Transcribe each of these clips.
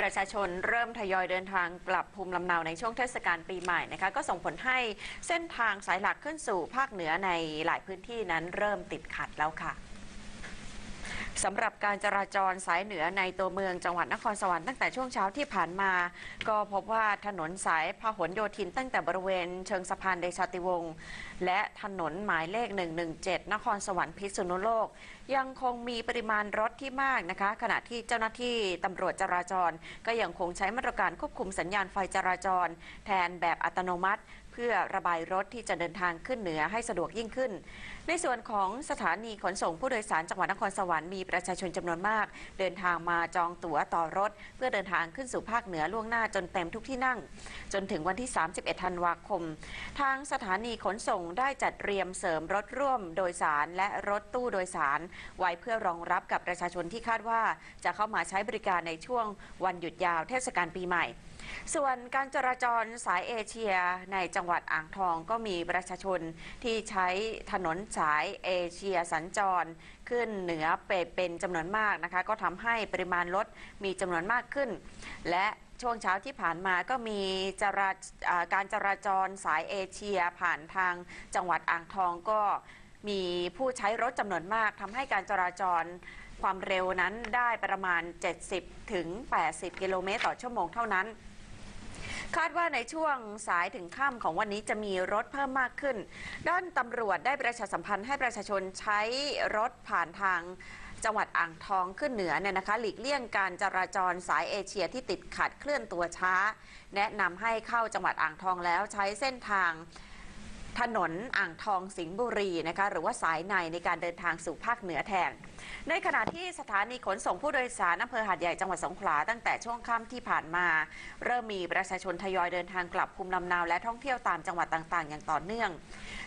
ประชาชนเริ่มทยอยเดินทางกลับภูมิลำเนาในช่วงเทศกาลปีใหม่นะคะก็ส่งผลให้เส้นทางสายหลักขึ้นสู่ภาคเหนือในหลายพื้นที่นั้นเริ่มติดขัดแล้วค่ะสำหรับการจราจรสายเหนือในตัวเมืองจังหวัดนครสวรรค์ตั้งแต่ช่วงเช้าที่ผ่านมาก็พบว่าถนนสายพหลโยธินตั้งแต่บริเวณเชิงสะพานเดชาติวงศ์และถนนหมายเลข117นครสวรรค์พิษณุโลกยังคงมีปริมาณรถที่มากนะคะขณะที่เจ้าหน้าที่ตำรวจจราจรก็ยังคงใช้มาตรการควบคุมสัญญาณไฟจราจรแทนแบบอัตโนมัติเพื่อระบายรถที่จะเดินทางขึ้นเหนือให้สะดวกยิ่งขึ้นในส่วนของสถานีขนส่งผู้โดยสารจังหวัดนครสวรรค์มีประชาชนจำนวนมากเดินทางมาจองตั๋วต่อรถเพื่อเดินทางขึ้นสู่ภาคเหนือล่วงหน้าจนเต็มทุกที่นั่งจนถึงวันที่31ธันวาคมทางสถานีขนส่งได้จัดเตรียมเสริมรถร่วมโดยสารและรถตู้โดยสารไว้เพื่อรองรับกับประชาชนที่คาดว่าจะเข้ามาใช้บริการในช่วงวันหยุดยาวเทศกาลปีใหม่ส่วนการจราจรสายเอเชียในจังหวัดอ่างทองก็มีประชาชนที่ใช้ถนนสายเอเชียสัญจรขึ้นเหนือเป็นจำนวนมากนะคะก็ทำให้ปริมาณรถมีจำนวนมากขึ้นและช่วงเช้าที่ผ่านมาก็มีการจราจรสายเอเชียผ่านทางจังหวัดอ่างทองก็มีผู้ใช้รถจำนวนมากทำให้การจราจรความเร็วนั้นได้ประมาณ 70-80 กิโลเมตรต่อชั่วโมงเท่านั้นคาดว่าในช่วงสายถึงค่ำของวันนี้จะมีรถเพิ่มมากขึ้นด้านตำรวจได้ประชาสัมพันธ์ให้ประชาชนใช้รถผ่านทางจังหวัดอ่างทองขึ้นเหนือเนี่ยนะคะหลีกเลี่ยงการจราจรสายเอเชียที่ติดขัดเคลื่อนตัวช้าแนะนำให้เข้าจังหวัดอ่างทองแล้วใช้เส้นทางถนนอ่างทองสิงห์บุรีนะคะหรือว่าสายในการเดินทางสู่ภาคเหนือแทนในขณะที่สถานีขนส่งผู้โดยสารอำเภอหาดใหญ่จังหวัดสงขลาตั้งแต่ช่วงค่ำที่ผ่านมาเริ่มมีประชาชนทยอยเดินทางกลับภูมิลำเนาและท่องเที่ยวตามจังหวัดต่างๆอย่างต่อเนื่อง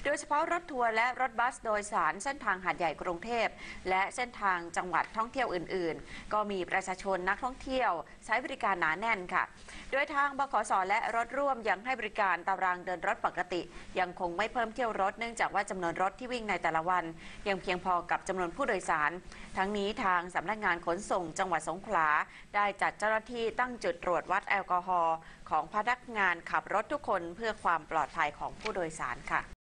โดยเฉพาะรถทัวร์และรถบัสโดยสารเส้นทางหาดใหญ่กรุงเทพและเส้นทางจังหวัดท่องเที่ยวอื่นๆก็มีประชาชนนักท่องเที่ยวใช้บริการหนาแน่นค่ะโดยทางบขส.และรถร่วมยังให้บริการตารางเดินรถปกติยังคงไม่เพิ่มเที่ยวรถเนื่องจากว่าจำนวนรถที่วิ่งในแต่ละวันยังเพียงพอกับจำนวนผู้โดยสารทั้งนี้ทางสำนักงานขนส่งจังหวัดสงขลาได้จัดเจ้าหน้าที่ตั้งจุดตรวจวัดแอลกอฮอล์ของพนักงานขับรถทุกคนเพื่อความปลอดภัยของผู้โดยสารค่ะ